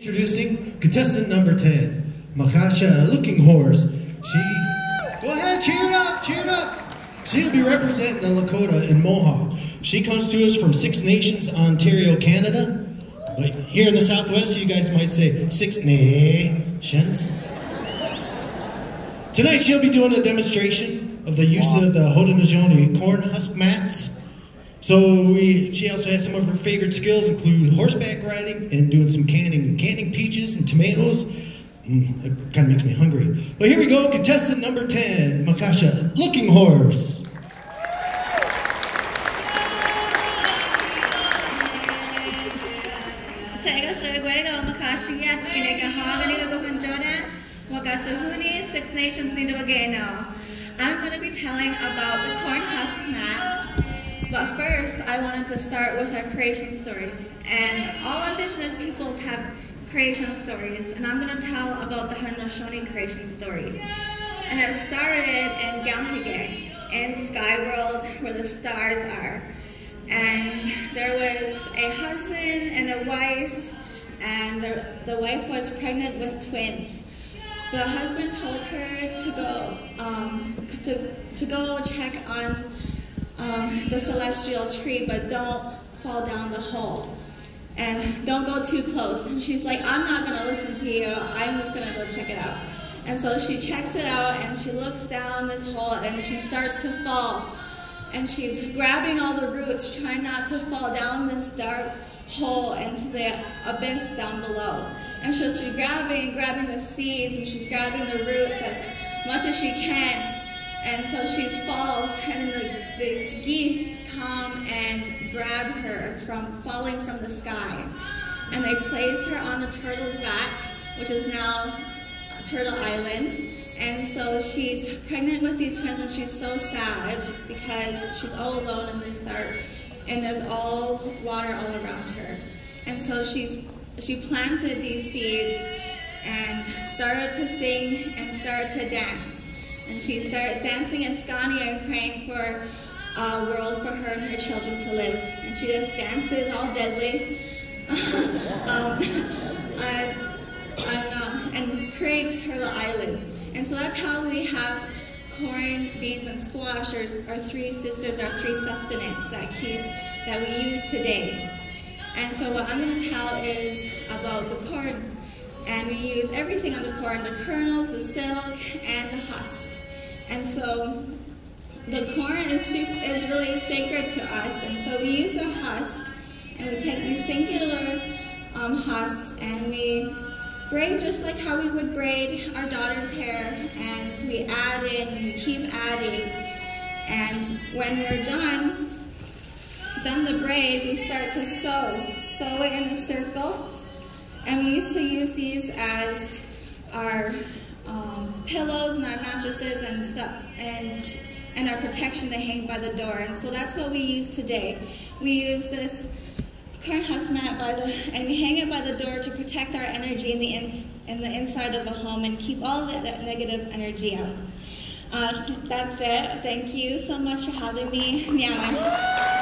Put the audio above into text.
Introducing contestant number 10, Natasha Looking Horse. Go ahead, cheer it up. She'll be representing the Lakota and Mohawk. She comes to us from Six Nations, Ontario, Canada. But here in the Southwest, you guys might say Six Nations. Tonight, she'll be doing a demonstration of the use of the Haudenosaunee corn husk mats. So she also has some of her favorite skills, include horseback riding and doing some canning peaches and tomatoes. It kind of makes me hungry. But here we go, contestant number 10, Natasha Looking Horse. Six Nations. I'm going to be telling about the corn husk mats. But first, I wanted to start with our creation stories. And all Indigenous peoples have creation stories, and I'm going to tell about the Haudenosaunee creation story. And it started in Gyanhigay, in Sky World, where the stars are. And there was a husband and a wife, and the wife was pregnant with twins. The husband told her to go to go check on the celestial tree, but don't fall down the hole and don't go too close. And she's like, I'm not gonna listen to you, I'm just gonna go check it out. And so she checks it out and she looks down this hole and she starts to fall. And she's grabbing all the roots, trying not to fall down this dark hole into the abyss down below. And so she's grabbing the seeds and she's grabbing the roots as much as she can. And so she falls, and these geese come and grab her from falling from the sky. And they place her on a turtle's back, which is now Turtle Island. And so she's pregnant with these twins, and she's so sad because she's all alone in this dark, and there's all water all around her. And so she planted these seeds and started to sing and started to dance. And she started dancing Ascania and praying for a world for her and her children to live. And she just dances all deadly and creates Turtle Island. And so that's how we have corn, beans, and squash, our three sisters, our three sustenance that we use today. And so what I'm going to tell is about the corn. And we use everything on the corn, the kernels, the silk, and the husk. And so the corn is really sacred to us, and so we use the husk, and we take these singular husks, and we braid just like how we would braid our daughter's hair, and we add in, and we keep adding. And when we're done the braid, we start to sew it in a circle. And we used to use these as our pillows and our mattresses and stuff, and our protection that hang by the door. And so that's what we use today. We use this corn husk mat and we hang it by the door to protect our energy in the inside of the home and keep all that negative energy out. That's it. Thank you so much for having me.